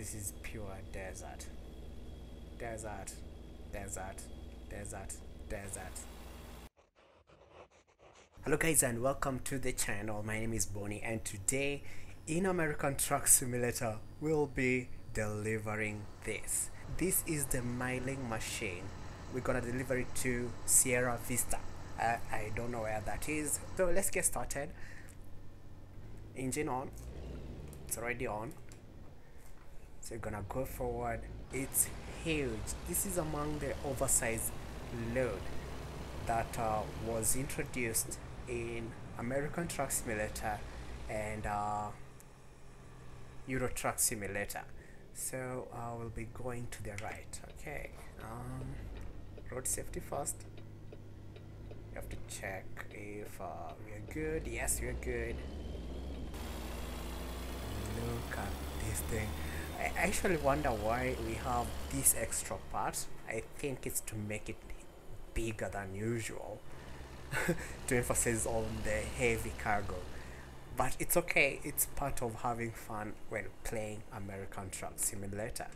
This is pure desert. Desert, desert, desert, desert. Hello guys and welcome to the channel. My name is Bonnie and today in American Truck Simulator we'll be delivering this. This is the milling machine. We're gonna deliver it to Sierra Vista. I don't know where that is. So let's get started. Engine on. It's already on. So you're gonna go forward. It's huge. This is among the oversized load that was introduced in American Truck Simulator and Euro Truck Simulator. So I will be going to the right. Okay, road safety first. You have to check if we are good. Yes, we are good. Look at this thing. I actually wonder why we have this extra part. I think it's to make it bigger than usual to emphasize on the heavy cargo, but it's okay, it's part of having fun when playing American Truck Simulator.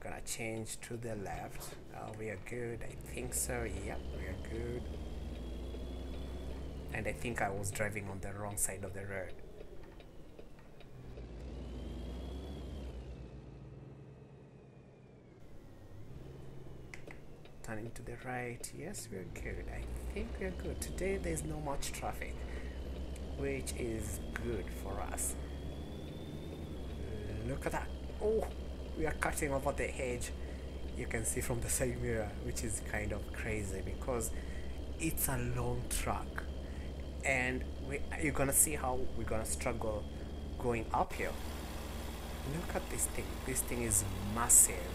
Gonna change to the left. We are good, I think so. Yep, we are good. And I think I was driving on the wrong side of the road. Turning to the right. Yes, we're good. I think we're good. Today there's no much traffic, which is good for us. Look at that. Oh, we are cutting over the hedge. You can see from the side mirror, which is kind of crazy because it's a long track, and you're gonna see how we're gonna struggle going uphill. Look at this thing. This thing is massive.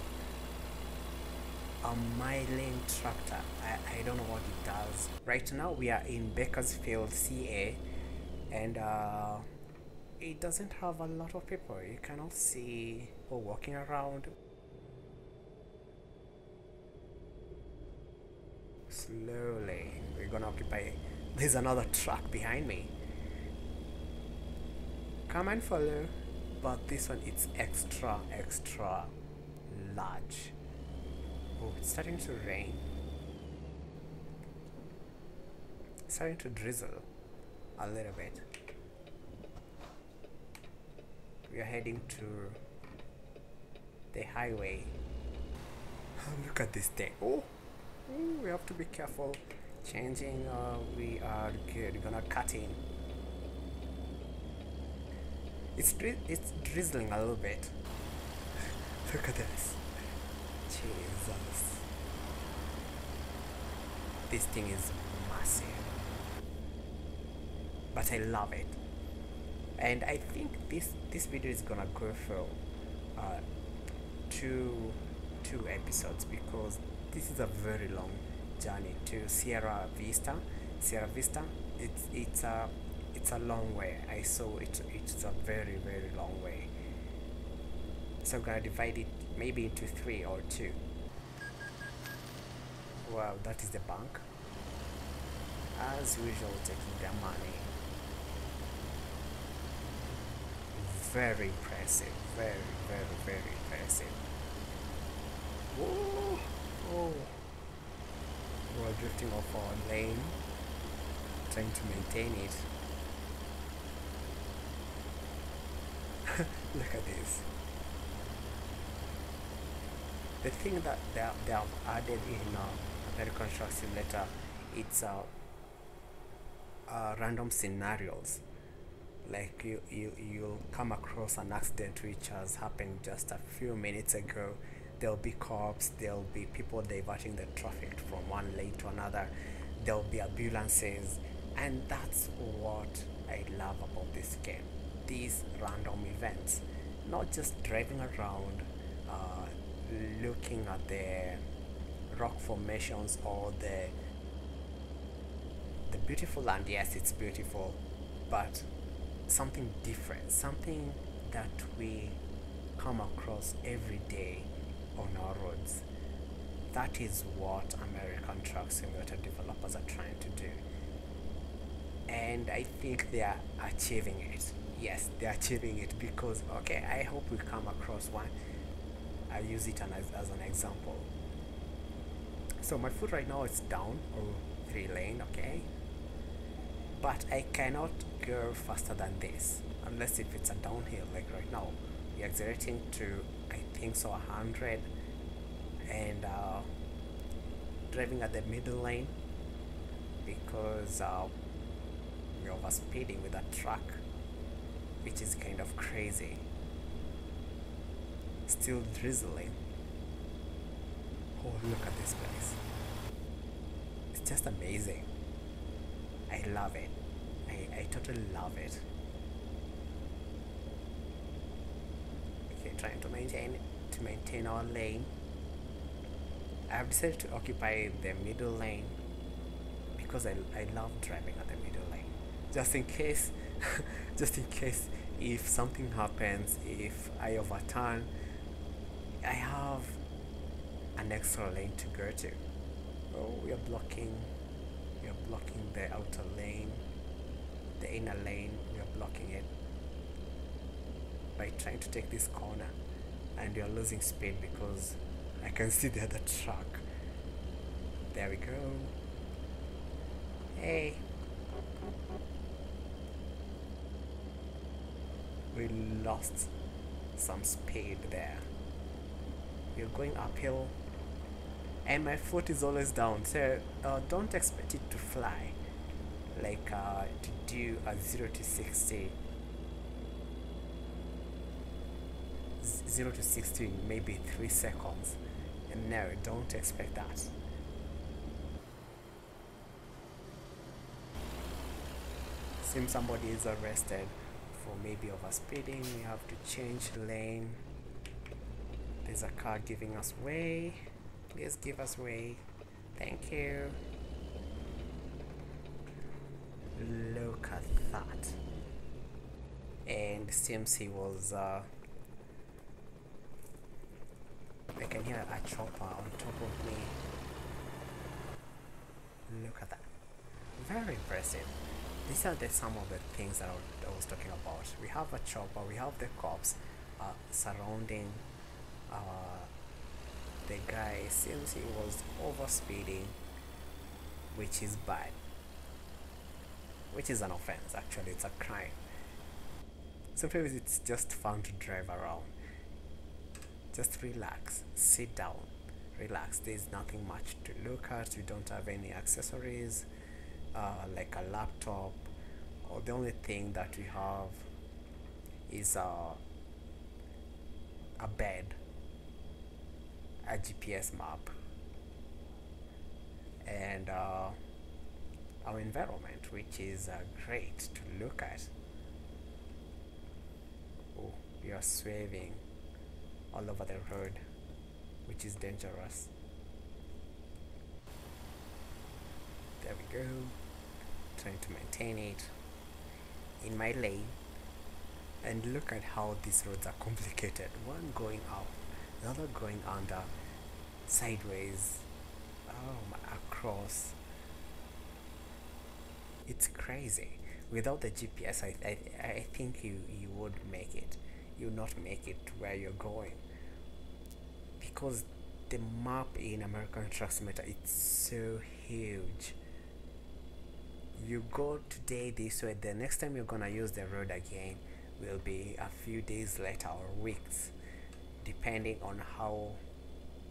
A milling tractor. I don't know what it does. Right now we are in Bakersfield, CA, and it doesn't have a lot of people. You cannot see people walking around. Slowly we're gonna occupy. There's another truck behind me. Come and follow, but this one, it's extra large. Oh, it's starting to rain. It's starting to drizzle a little bit. We are heading to the highway. Look at this thing. Oh, we have to be careful. Changing. We are good. We're gonna cut in. It's drizzling a little bit. Look at this. Jesus. This thing is massive. But I love it. And I think this video is gonna go for two episodes because this is a very long journey to Sierra Vista. Sierra Vista, it's a long way. I saw it. It's a very, very long way. So I'm gonna divide it maybe into 3 or 2. Wow, that is the bank. As usual, taking their money. Very impressive. Very impressive. Whoa. Oh. We're drifting off our lane. Trying to maintain it. Look at this. The thing that they have added in American Truck Simulator, it's random scenarios. Like you'll come across an accident which has happened just a few minutes ago. There'll be cops. There'll be people diverting the traffic from one lane to another. There'll be ambulances, and that's what I love about this game. These random events, not just driving around. Looking at the rock formations or the beautiful land. Yes, it's beautiful, but something different, something that we come across every day on our roads. That is what American Truck Simulator developers are trying to do, and I think they are achieving it. yes, they're achieving it, because okay, I hope we come across one. I use it as an example. So my foot right now is down or 3 lane, okay, but I cannot go faster than this unless if it's a downhill. Like right now we're accelerating to, I think so, 100, and driving at the middle lane because we're over speeding with that truck, which is kind of crazy. Still drizzling. Oh, look at this place, it's just amazing. I love it. I totally love it. Okay, trying to maintain our lane. I've decided to occupy the middle lane because I love driving at the middle lane, just in case if something happens, if I overturn, I have an extra lane to go to. Oh, we are blocking. We are blocking the outer lane, the inner lane. We are blocking it by trying to take this corner, and we are losing speed because I can see the other truck. There we go. Hey, we lost some speed there. We are going uphill, and my foot is always down, so don't expect it to fly, like to do a 0 to 60 in maybe 3 seconds, and no, don't expect that. Seems somebody is arrested for maybe overspeeding. We have to change lane. There's a car giving us way. Please give us way. Thank you. Look at that. And seems he was I can hear a chopper on top of me. Look at that. Very impressive. These are some of the things that I was talking about. We have a chopper, we have the cops surrounding the guy. Seems he was overspeeding, which is bad, which is an offense. Actually, it's a crime. Sometimes it's just fun to drive around. Just relax, sit down, relax. There's nothing much to look at. You don't have any accessories like a laptop, or the only thing that you have is a bed, a GPS map, and our environment, which is great to look at. Oh, we are swerving all over the road, which is dangerous. There we go. Trying to maintain it in my lane. And look at how these roads are complicated. One going up, another going under, sideways, across. It's crazy. Without the GPS, I think you would make it. You not make it where you're going, because the map in American Truck Simulator, it's so huge. You go today this way, the next time you're gonna use the road again will be a few days later or weeks, depending on how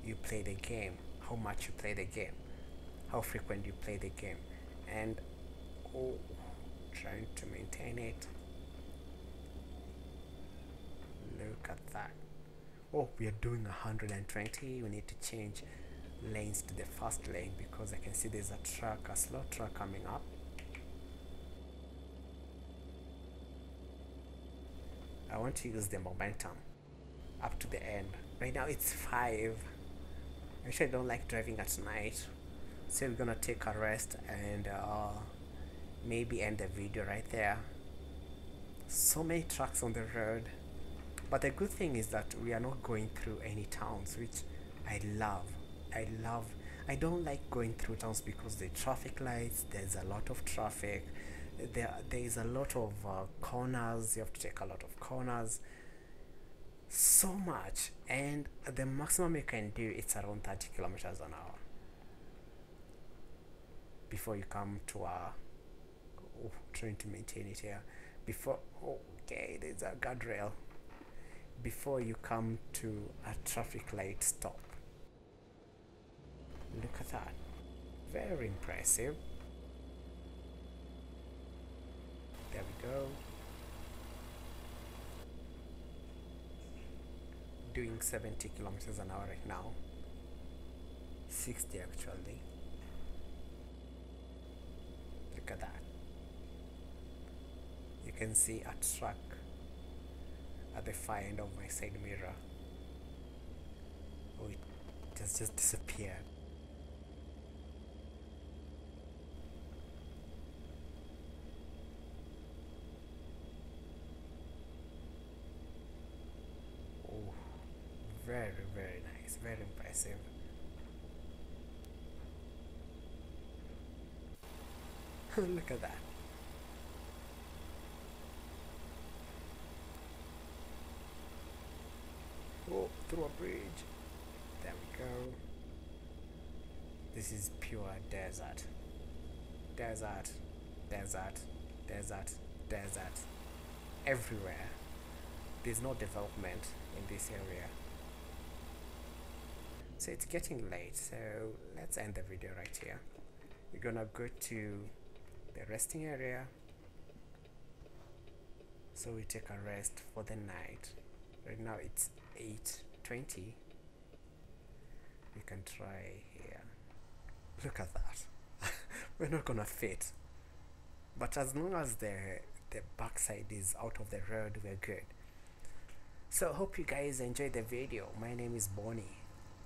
you play the game, how much you play the game, how frequent you play the game. And oh, trying to maintain it. Look at that. Oh, we are doing 120. We need to change lanes to the first lane because I can see there's a truck, a slow truck coming up. I want to use the momentum up to the end. Right now it's 5. Actually, I don't like driving at night, so we're gonna take a rest and maybe end the video right there. So many trucks on the road, but the good thing is that we are not going through any towns, which I love. I don't like going through towns because the traffic lights, there's a lot of traffic, there is a lot of corners. You have to take a lot of corners, so much, and the maximum you can do it's around 30 kilometers an hour before you come to a trying to maintain it here before okay there's a guardrail before you come to a traffic light stop. Look at that, very impressive. There we go, doing 70 kilometers an hour right now, 60 actually. Look at that, you can see a truck at the far end of my side mirror. Oh, it just disappeared. Oh, very nice, very impressive. Look at that. Oh, through a bridge. There we go. This is pure desert. Desert, desert, desert, desert. Everywhere. There's no development in this area. So it's getting late, so let's end the video right here. We're gonna go to the resting area, so we take a rest for the night. Right now it's 8:20. We can try here. Look at that. We're not gonna fit, but as long as the backside is out of the road, we're good. So hope you guys enjoyed the video. My name is Bonnie,